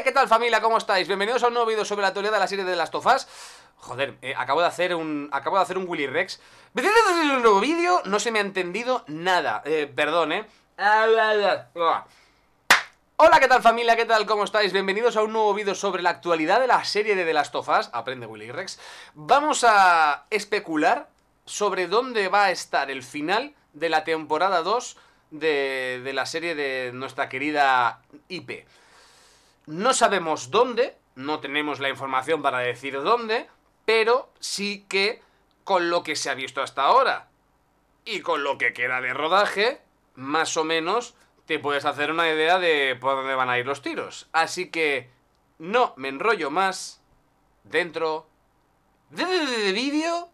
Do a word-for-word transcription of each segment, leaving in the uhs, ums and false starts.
Eh, ¿qué tal familia? ¿Cómo estáis? Bienvenidos a un nuevo vídeo sobre la actualidad de la serie de The Last of Us. Joder, eh, acabo de hacer un acabo de hacer un Willy Rex. Un nuevo vídeo, no se me ha entendido nada. Eh, perdón, eh. Hola, ¿qué tal familia? ¿Qué tal? ¿Cómo estáis? Bienvenidos a un nuevo vídeo sobre la actualidad de la serie de The Last of Us. Aprende Willy Rex. Vamos a especular sobre dónde va a estar el final de la temporada dos de, de la serie de nuestra querida I P. No sabemos dónde, no tenemos la información para decir dónde, pero sí que con lo que se ha visto hasta ahora y con lo que queda de rodaje, más o menos te puedes hacer una idea de por dónde van a ir los tiros. Así que no me enrollo más dentro de, de, de, de vídeo.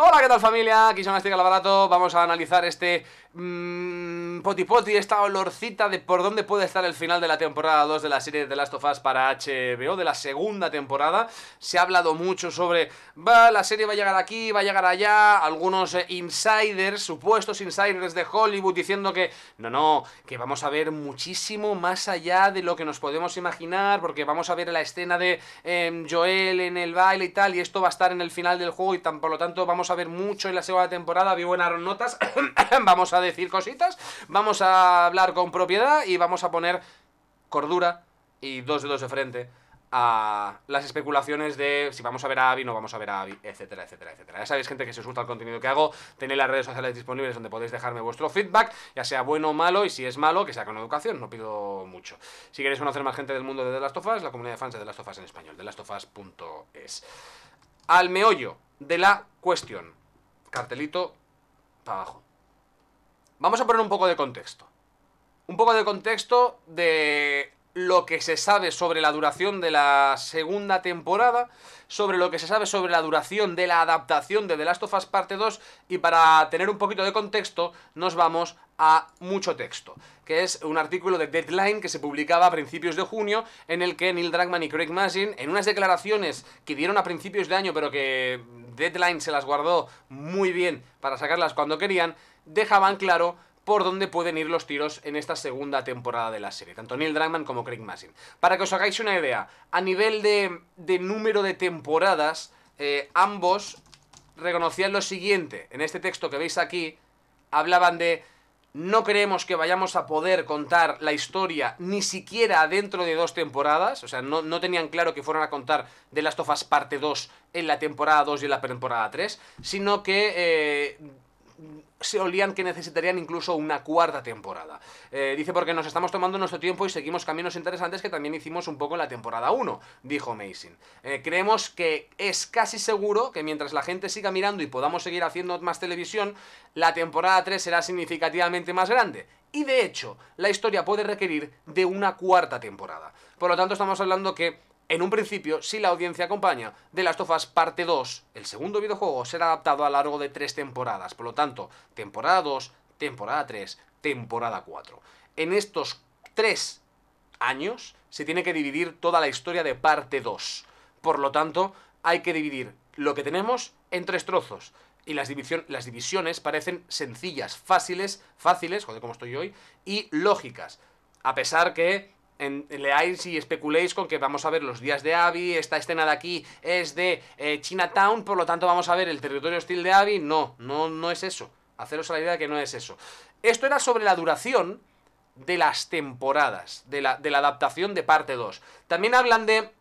Hola, ¿qué tal familia? Aquí Joanastic al aparato. Vamos a analizar este mmm, potipoti, esta olorcita de por dónde puede estar el final de la temporada dos de la serie The Last of Us para H B O, de la segunda temporada. Se ha hablado mucho sobre, va, la serie va a llegar aquí, va a llegar allá, algunos eh, insiders, supuestos insiders de Hollywood diciendo que, no, no, que vamos a ver muchísimo más allá de lo que nos podemos imaginar, porque vamos a ver la escena de eh, Joel en el baile y tal, y esto va a estar en el final del juego y tan, por lo tanto vamos a ver mucho en la segunda temporada. ViewerAnon notas, vamos a decir cositas, vamos a hablar con propiedad y vamos a poner cordura y dos dedos de frente a las especulaciones de si vamos a ver a Abby, no vamos a ver a Abby, etcétera, etcétera, etcétera. Ya sabéis, gente, que si os gusta el contenido que hago, tenéis las redes sociales disponibles donde podéis dejarme vuestro feedback, ya sea bueno o malo, y si es malo, que sea con educación, no pido mucho. Si queréis conocer más gente del mundo de The Last of Us, la comunidad de fans de The Last of Us en español, the last of us punto es. Al meollo de la cuestión. Cartelito para abajo. Vamos a poner un poco de contexto. Un poco de contexto de lo que se sabe sobre la duración de la segunda temporada, sobre lo que se sabe sobre la duración de la adaptación de The Last of Us parte dos, y para tener un poquito de contexto nos vamos a Mucho Texto, que es un artículo de Deadline que se publicaba a principios de junio, en el que Neil Druckmann y Craig Mazin, en unas declaraciones que dieron a principios de año pero que Deadline se las guardó muy bien para sacarlas cuando querían, dejaban claro por dónde pueden ir los tiros en esta segunda temporada de la serie, tanto Neil Druckmann como Craig Mazin. Para que os hagáis una idea, a nivel de, de número de temporadas, eh, ambos reconocían lo siguiente. En este texto que veis aquí, hablaban de, no creemos que vayamos a poder contar la historia ni siquiera dentro de dos temporadas, o sea, no, no tenían claro que fueran a contar The Last of Us parte dos en la temporada dos y en la temporada tres, sino que... Eh, se olían que necesitarían incluso una cuarta temporada. Eh, dice, porque nos estamos tomando nuestro tiempo y seguimos caminos interesantes que también hicimos un poco en la temporada uno, dijo Mazin. Eh, creemos que es casi seguro que mientras la gente siga mirando y podamos seguir haciendo más televisión, la temporada tres será significativamente más grande. Y de hecho, la historia puede requerir de una cuarta temporada. Por lo tanto, estamos hablando que, en un principio, si la audiencia acompaña, The Last of Us parte dos, el segundo videojuego, será adaptado a lo largo de tres temporadas. Por lo tanto, temporada dos, temporada tres, temporada cuatro. En estos tres años se tiene que dividir toda la historia de parte dos. Por lo tanto, hay que dividir lo que tenemos en tres trozos. Y las, división, las divisiones parecen sencillas, fáciles, fáciles, joder, como estoy hoy, y lógicas. A pesar que... En, leáis y especuléis con que vamos a ver los días de Abby, esta escena de aquí es de eh, Chinatown, por lo tanto vamos a ver el territorio hostil de Abby. No, no, no es eso. Haceros a la idea de que no es eso. Esto era sobre la duración de las temporadas, de la, de la adaptación de parte dos. También hablan de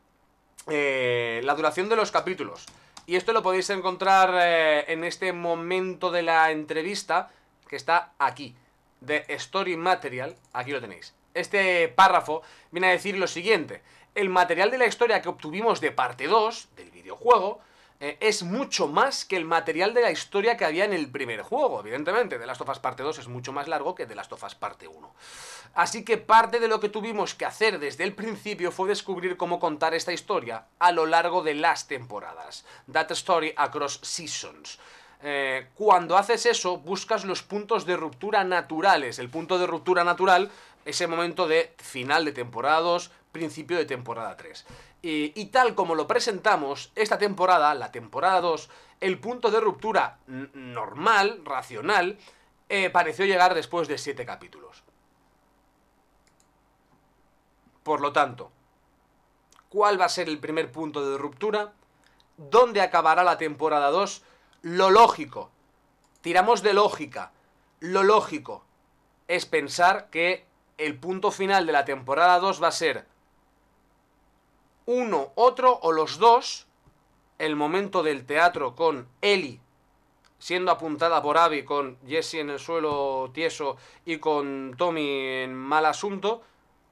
eh, la duración de los capítulos. Y esto lo podéis encontrar eh, en este momento de la entrevista, que está aquí, de Story Material, aquí lo tenéis. Este párrafo viene a decir lo siguiente: el material de la historia que obtuvimos de parte dos, del videojuego, eh, es mucho más que el material de la historia que había en el primer juego. Evidentemente, The Last of Us parte dos es mucho más largo que The Last of Us parte uno. Así que parte de lo que tuvimos que hacer desde el principio fue descubrir cómo contar esta historia a lo largo de las temporadas. That story across seasons. Eh, cuando haces eso, buscas los puntos de ruptura naturales. El punto de ruptura natural, ese momento de final de temporada dos, principio de temporada tres. Y, y tal como lo presentamos, esta temporada, la temporada dos, el punto de ruptura normal, racional, eh, pareció llegar después de siete capítulos. Por lo tanto, ¿cuál va a ser el primer punto de ruptura? ¿Dónde acabará la temporada dos? Lo lógico, tiramos de lógica, lo lógico es pensar que el punto final de la temporada dos va a ser uno, otro o los dos, el momento del teatro con Ellie siendo apuntada por Abby, con Jesse en el suelo tieso y con Tommy en mal asunto,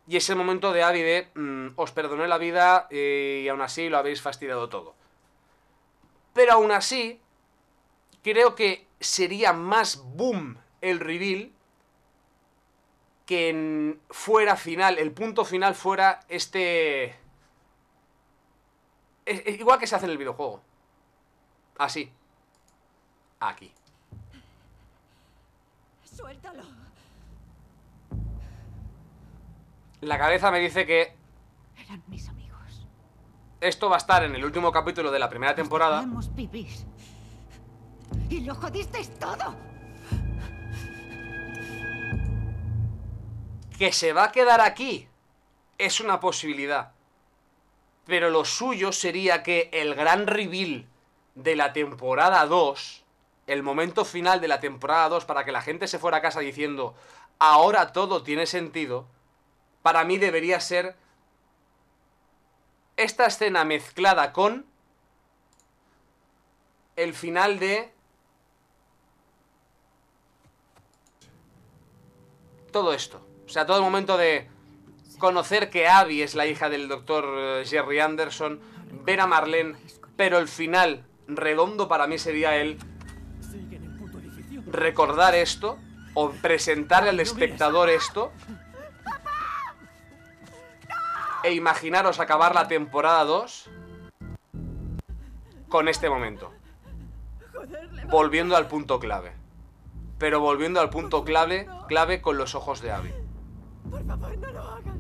y ese momento de Abby de mmm, os perdoné la vida y aún así lo habéis fastidiado todo. Pero aún así, creo que sería más boom el reveal que en fuera final, el punto final fuera este... Es, es igual que se hace en el videojuego. Así. Aquí. Suéltalo. La cabeza me dice que... Eran mis amigos. Esto va a estar en el último capítulo de la primera temporada. Nos queríamos vivir. Y lo jodisteis todo. Que se va a quedar aquí es una posibilidad. Pero lo suyo sería que el gran reveal de la temporada dos, el momento final de la temporada dos, para que la gente se fuera a casa diciendo ahora todo tiene sentido, para mí debería ser esta escena mezclada con el final de todo esto. O sea, todo el momento de conocer que Abby es la hija del doctor Jerry Anderson, ver a Marlene, pero el final redondo para mí sería el recordar esto o presentarle al espectador esto e imaginaros acabar la temporada dos con este momento, volviendo al punto clave, pero volviendo al punto clave, clave con los ojos de Abby. Por favor, no lo hagas.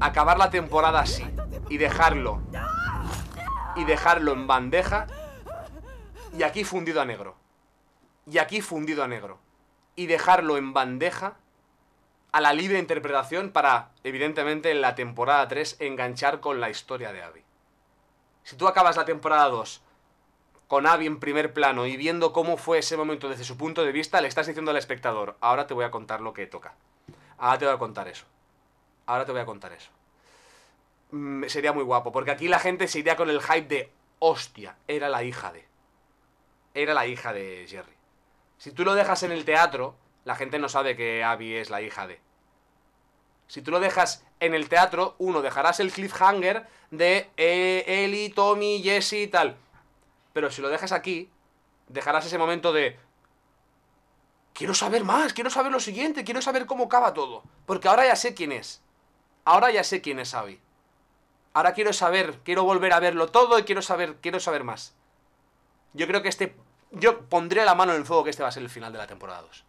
Acabar la temporada así y dejarlo y dejarlo en bandeja y aquí fundido a negro y aquí fundido a negro y dejarlo en bandeja a la libre interpretación para, evidentemente, en la temporada tres enganchar con la historia de Abby. Si tú acabas la temporada dos con Abby en primer plano y viendo cómo fue ese momento desde su punto de vista, le estás diciendo al espectador, ahora te voy a contar lo que toca. Ahora te voy a contar eso. Ahora te voy a contar eso. Mm, sería muy guapo, porque aquí la gente se iría con el hype de... Hostia, era la hija de... Era la hija de Jerry. Si tú lo dejas en el teatro, la gente no sabe que Abby es la hija de... Si tú lo dejas en el teatro, uno, dejarás el cliffhanger de... Eh, Ellie, Tommy, Jesse y tal. Pero si lo dejas aquí, dejarás ese momento de... Quiero saber más, quiero saber lo siguiente, quiero saber cómo acaba todo. Porque ahora ya sé quién es. Ahora ya sé quién es Abby. Ahora quiero saber, quiero volver a verlo todo y quiero saber, quiero saber más. Yo creo que este... Yo pondré la mano en el fuego que este va a ser el final de la temporada dos.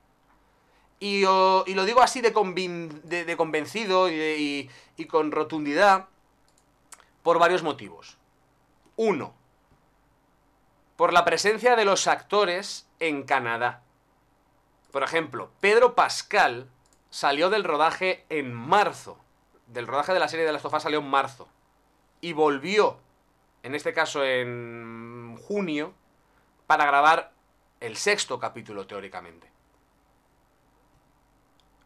Y, oh, y lo digo así de, convin, de, de convencido y, de, y, y con rotundidad por varios motivos. Uno, por la presencia de los actores en Canadá. Por ejemplo, Pedro Pascal salió del rodaje en marzo. Del rodaje de la serie de The Last of Us salió en marzo. Y volvió, en este caso en junio, para grabar el sexto capítulo, teóricamente.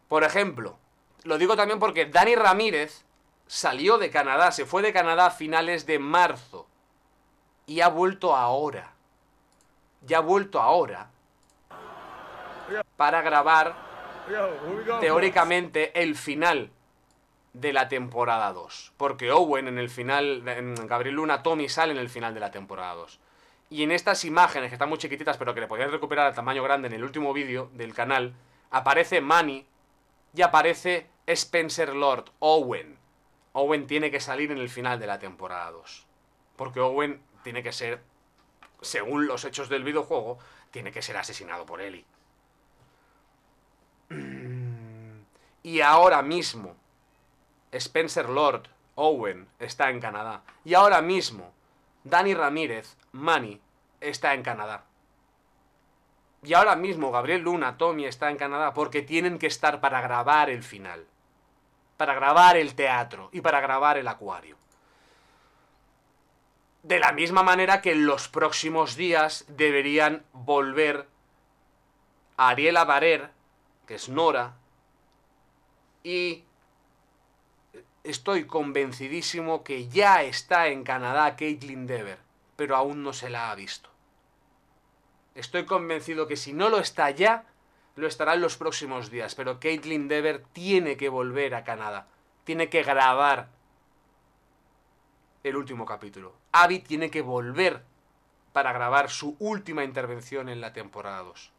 Por ejemplo, lo digo también porque Dani Ramírez salió de Canadá, se fue de Canadá a finales de marzo. Y ha vuelto ahora. Ya ha vuelto ahora. Para grabar, teóricamente, el final de la temporada dos. Porque Owen en el final, en Gabriel Luna, Tommy sale en el final de la temporada dos. Y en estas imágenes, que están muy chiquititas, pero que le podéis recuperar a tamaño grande en el último vídeo del canal, aparece Manny y aparece Spencer Lord, Owen. Owen tiene que salir en el final de la temporada dos. Porque Owen tiene que ser, según los hechos del videojuego, tiene que ser asesinado por Ellie. Y ahora mismo Spencer Lord, Owen, está en Canadá. Y ahora mismo Dani Ramírez, Manny, está en Canadá. Y ahora mismo Gabriel Luna, Tommy, está en Canadá porque tienen que estar para grabar el final. Para grabar el teatro y para grabar el acuario. De la misma manera que en los próximos días deberían volver a Ariela Barer, que es Nora, y estoy convencidísimo que ya está en Canadá Caitlin Dever, pero aún no se la ha visto. Estoy convencido que si no lo está ya, lo estará en los próximos días, pero Caitlin Dever tiene que volver a Canadá, tiene que grabar el último capítulo. Abby tiene que volver para grabar su última intervención en la temporada dos.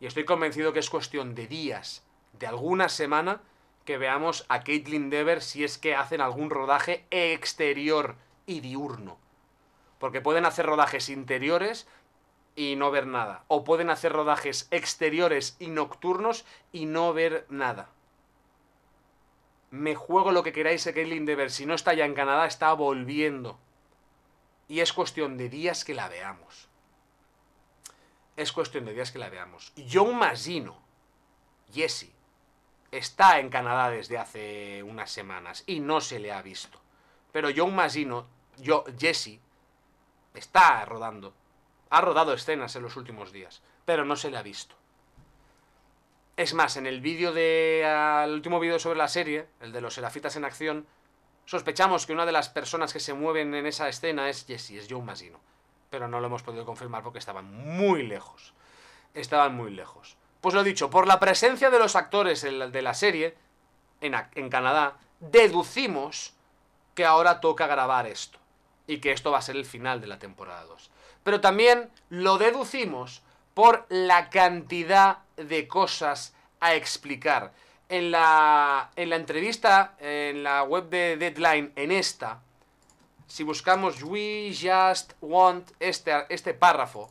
Y estoy convencido que es cuestión de días, de alguna semana, que veamos a Caitlin Dever si es que hacen algún rodaje exterior y diurno. Porque pueden hacer rodajes interiores y no ver nada. O pueden hacer rodajes exteriores y nocturnos y no ver nada. Me juego lo que queráis a Caitlin Dever. Si no está ya en Canadá, está volviendo. Y es cuestión de días que la veamos. Es cuestión de días que la veamos. John Magino, Jesse, está en Canadá desde hace unas semanas y no se le ha visto. Pero John Magino, yo, Jesse, está rodando. Ha rodado escenas en los últimos días, pero no se le ha visto. Es más, en el vídeo de el último vídeo sobre la serie, el de los Serafitas en acción, sospechamos que una de las personas que se mueven en esa escena es Jesse, es John Magino. Pero no lo hemos podido confirmar porque estaban muy lejos. Estaban muy lejos. Pues lo dicho, por la presencia de los actores de la serie en, en Canadá, deducimos que ahora toca grabar esto. Y que esto va a ser el final de la temporada dos. Pero también lo deducimos por la cantidad de cosas a explicar. En la, en la entrevista, en la web de Deadline, en esta, si buscamos We Just Want, este, este párrafo,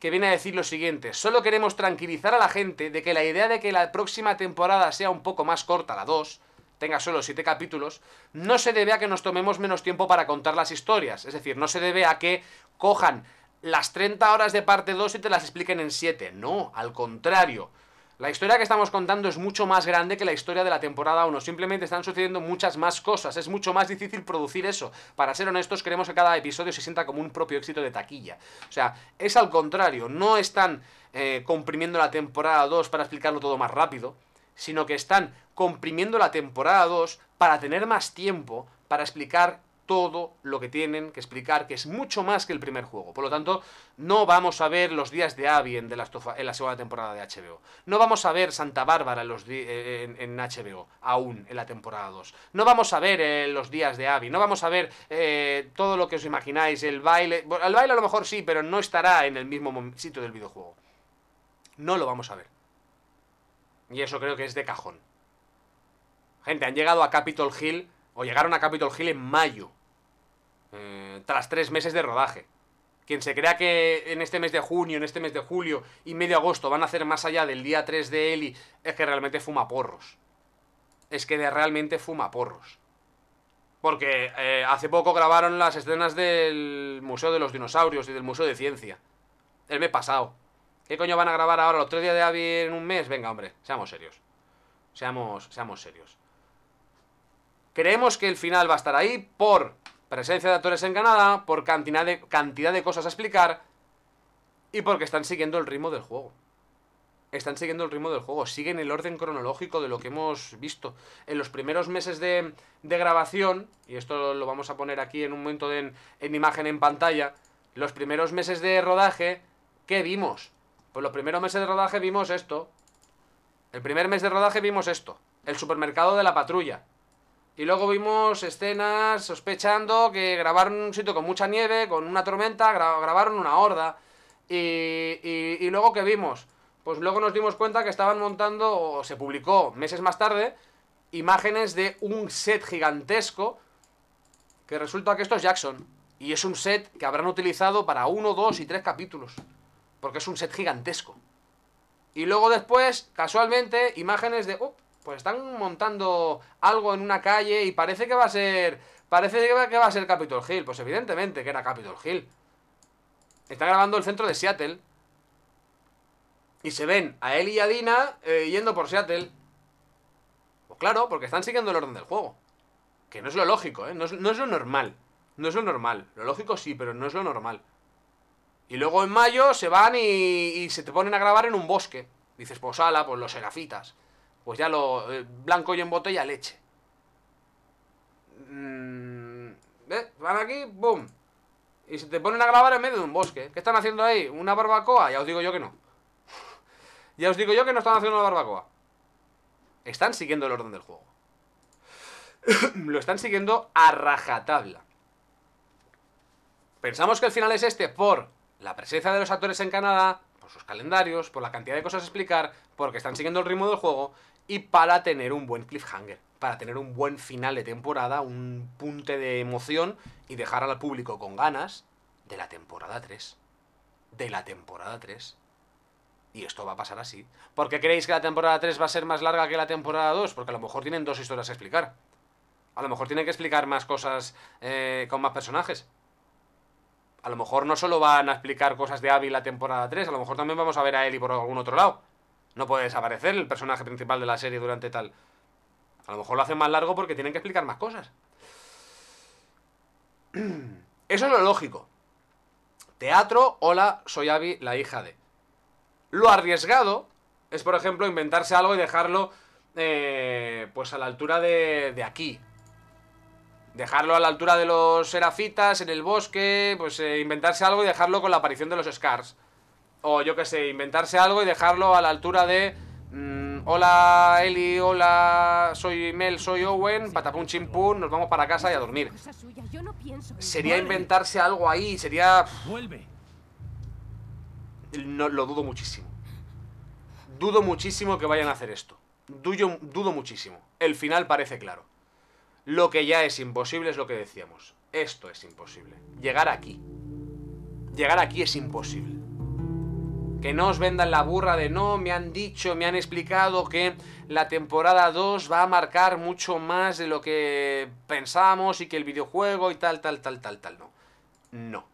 que viene a decir lo siguiente: solo queremos tranquilizar a la gente de que la idea de que la próxima temporada sea un poco más corta, la dos, tenga solo siete capítulos, no se debe a que nos tomemos menos tiempo para contar las historias. Es decir, no se debe a que cojan las treinta horas de parte dos y te las expliquen en siete. No, al contrario. La historia que estamos contando es mucho más grande que la historia de la temporada uno. Simplemente están sucediendo muchas más cosas. Es mucho más difícil producir eso. Para ser honestos, queremos que cada episodio se sienta como un propio éxito de taquilla. O sea, es al contrario. No están eh, comprimiendo la temporada dos para explicarlo todo más rápido, sino que están comprimiendo la temporada dos para tener más tiempo para explicar todo lo que tienen que explicar, que es mucho más que el primer juego. Por lo tanto, no vamos a ver los días de Abby en, de la, en la segunda temporada de H B O. No vamos a ver Santa Bárbara en, los en, en H B O, aún en la temporada dos. No vamos a ver eh, los días de Abby. No vamos a ver eh, todo lo que os imagináis, el baile. Bueno, el baile a lo mejor sí, pero no estará en el mismo sitio del videojuego. No lo vamos a ver. Y eso creo que es de cajón. Gente, han llegado a Capitol Hill, o llegaron a Capitol Hill en mayo, eh, tras tres meses de rodaje. Quien se crea que en este mes de junio, en este mes de julio y medio agosto van a hacer más allá del día tres de Ellie, es que realmente fuma porros. Es que de realmente fuma porros. Porque eh, hace poco grabaron las escenas del Museo de los Dinosaurios y del Museo de Ciencia. El mes pasado. ¿Qué coño van a grabar ahora los tres días de Abby en un mes? Venga, hombre, seamos serios. Seamos, seamos serios. Creemos que el final va a estar ahí por presencia de actores en Canadá, por cantidad de, cantidad de cosas a explicar y porque están siguiendo el ritmo del juego. Están siguiendo el ritmo del juego, siguen el orden cronológico de lo que hemos visto. En los primeros meses de, de grabación, y esto lo vamos a poner aquí en un momento de, en, en imagen en pantalla, los primeros meses de rodaje, ¿qué vimos? Pues los primeros meses de rodaje vimos esto. El primer mes de rodaje vimos esto. El supermercado de la patrulla. Y luego vimos escenas sospechando que grabaron un sitio con mucha nieve, con una tormenta, gra grabaron una horda. Y, y, y luego ¿qué vimos? Pues luego nos dimos cuenta que estaban montando, o se publicó meses más tarde, imágenes de un set gigantesco, que resulta que esto es Jackson. Y es un set que habrán utilizado para uno, dos y tres capítulos. Porque es un set gigantesco. Y luego después, casualmente, imágenes de... Oh, pues están montando algo en una calle y parece que va a ser... Parece que va a ser Capitol Hill. Pues evidentemente que era Capitol Hill. Están grabando el centro de Seattle. Y se ven a él y a Dina eh, yendo por Seattle. Pues claro, porque están siguiendo el orden del juego. Que no es lo lógico, ¿eh? No es, no es lo normal. No es lo normal. Lo lógico sí, pero no es lo normal. Y luego en mayo se van y, y se te ponen a grabar en un bosque. Dices, pues ala, pues los serafitas. Pues ya lo... Eh, blanco y en botella leche. Mm, ¿eh? Van aquí, boom. Y se te ponen a grabar en medio de un bosque. ¿Qué están haciendo ahí? ¿Una barbacoa? Ya os digo yo que no. Ya os digo yo que no están haciendo una barbacoa. Están siguiendo el orden del juego. Lo están siguiendo a rajatabla. Pensamos que el final es este por la presencia de los actores en Canadá, por sus calendarios, por la cantidad de cosas a explicar, porque están siguiendo el ritmo del juego y para tener un buen cliffhanger, para tener un buen final de temporada, un punte de emoción y dejar al público con ganas de la temporada tres. De la temporada tres. Y esto va a pasar así. ¿Por qué creéis que la temporada tres va a ser más larga que la temporada dos? Porque a lo mejor tienen dos historias a explicar. A lo mejor tienen que explicar más cosas eh, con más personajes. A lo mejor no solo van a explicar cosas de Abby la temporada tres, a lo mejor también vamos a ver a Ellie por algún otro lado. No puede desaparecer el personaje principal de la serie durante tal... A lo mejor lo hacen más largo porque tienen que explicar más cosas. Eso es lo lógico. Teatro, hola, soy Abby, la hija de... Lo arriesgado es, por ejemplo, inventarse algo y dejarlo eh, pues a la altura de, de aquí. Dejarlo a la altura de los serafitas, en el bosque, pues eh, inventarse algo y dejarlo con la aparición de los Scars. O yo qué sé, inventarse algo y dejarlo a la altura de... Mmm, hola Eli, hola soy Mel, soy Owen, patapum chimpum, nos vamos para casa y a dormir. Sería inventarse algo ahí, sería... Vuelve. No, lo dudo muchísimo. Dudo muchísimo que vayan a hacer esto. Dudo, dudo muchísimo. El final parece claro. Lo que ya es imposible es lo que decíamos. Esto es imposible. Llegar aquí. Llegar aquí es imposible. Que no os vendan la burra de no, me han dicho, me han explicado que la temporada dos va a marcar mucho más de lo que pensamos y que el videojuego y tal, tal, tal, tal, tal. No. No.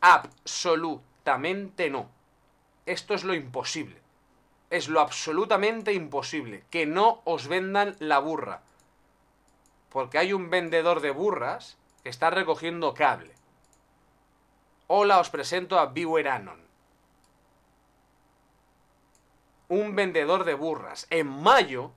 Absolutamente no. Esto es lo imposible. Es lo absolutamente imposible. Que no os vendan la burra. Porque hay un vendedor de burras que está recogiendo cable. Hola, os presento a ViewerAnon. Un vendedor de burras. En mayo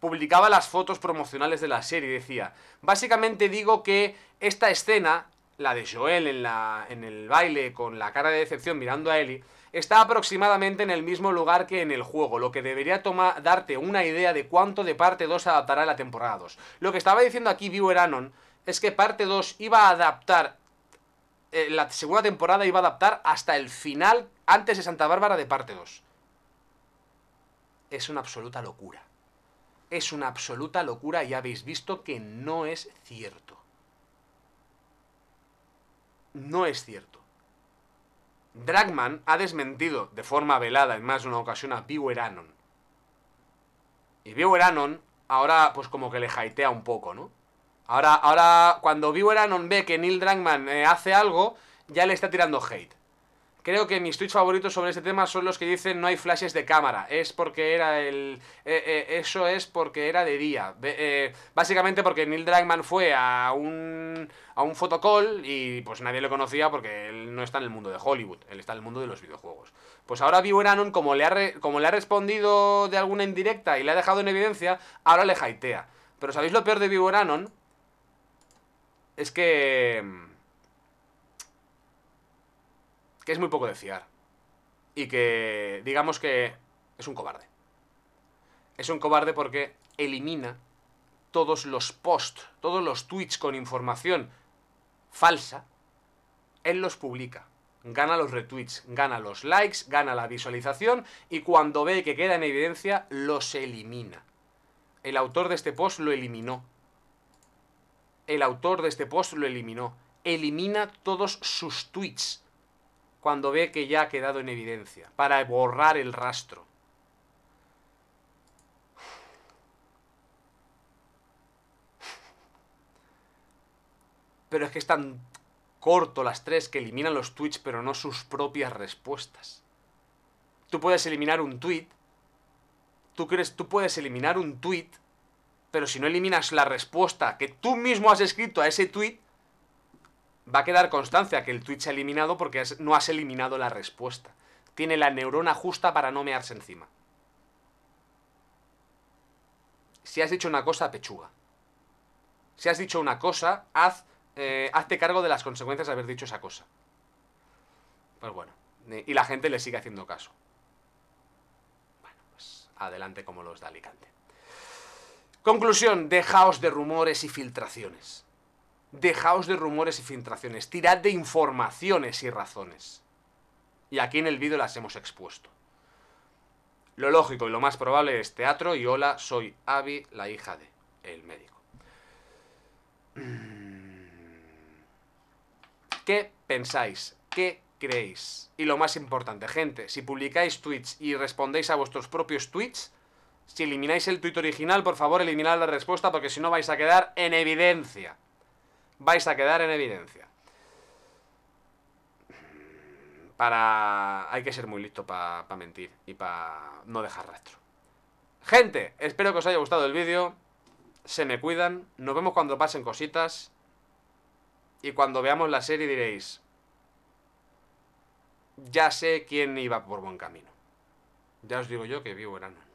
publicaba las fotos promocionales de la serie y decía... Básicamente digo que esta escena, la de Joel en, la, en el baile con la cara de decepción mirando a Ellie... Está aproximadamente en el mismo lugar que en el juego, lo que debería tomar, darte una idea de cuánto de parte dos adaptará la temporada dos. Lo que estaba diciendo aquí ViewerAnon es que parte dos iba a adaptar, eh, la segunda temporada iba a adaptar hasta el final antes de Santa Bárbara de parte dos. Es una absoluta locura. Es una absoluta locura y habéis visto que no es cierto. No es cierto. Druckmann ha desmentido de forma velada en más de una ocasión a ViewerAnon. Y ViewerAnon ahora pues como que le jaitea un poco, ¿no? Ahora, ahora cuando ViewerAnon ve que Neil Druckmann eh, hace algo, ya le está tirando hate. Creo que mis tweets favoritos sobre este tema son los que dicen no hay flashes de cámara. Es porque era el... Eh, eh, eso es porque era de día. Be, eh, básicamente porque Neil Druckmann fue a un, a un fotocall y pues nadie lo conocía porque él no está en el mundo de Hollywood. Él está en el mundo de los videojuegos. Pues ahora ViewerAnon, como le ha, re, como le ha respondido de alguna indirecta y le ha dejado en evidencia, ahora le jaitea. Pero ¿sabéis lo peor de ViewerAnon? Es que... que es muy poco de fiar y que digamos que es un cobarde. Es un cobarde porque elimina todos los posts, todos los tweets con información falsa, él los publica, gana los retweets, gana los likes, gana la visualización y cuando ve que queda en evidencia los elimina. El autor de este post lo eliminó. El autor de este post lo eliminó. Elimina todos sus tweets cuando ve que ya ha quedado en evidencia, para borrar el rastro. Pero es que es tan corto las tres que eliminan los tweets, pero no sus propias respuestas. Tú puedes eliminar un tweet. Tú crees, tú puedes eliminar un tweet, pero si no eliminas la respuesta que tú mismo has escrito a ese tweet, va a quedar constancia que el tweet se ha eliminado porque no has eliminado la respuesta. Tiene la neurona justa para no mearse encima. Si has dicho una cosa, pechuga. Si has dicho una cosa, haz, eh, hazte cargo de las consecuencias de haber dicho esa cosa. Pues bueno, y la gente le sigue haciendo caso. Adelante como los de Alicante. Conclusión, dejaos de rumores y filtraciones. Dejaos de rumores y filtraciones. Tirad de informaciones y razones. Y aquí en el vídeo las hemos expuesto. Lo lógico y lo más probable es teatro y hola, soy Abby, la hija de el médico. ¿Qué pensáis? ¿Qué creéis? Y lo más importante, gente, si publicáis tweets y respondéis a vuestros propios tweets, si elimináis el tweet original, por favor, eliminad la respuesta, porque si no vais a quedar en evidencia. Vais a quedar en evidencia. Para... hay que ser muy listo para pa mentir y para no dejar rastro. Gente, espero que os haya gustado el vídeo. Se me cuidan. Nos vemos cuando pasen cositas. Y cuando veamos la serie diréis... ya sé quién iba por buen camino. Ya os digo yo que ViewerAnon.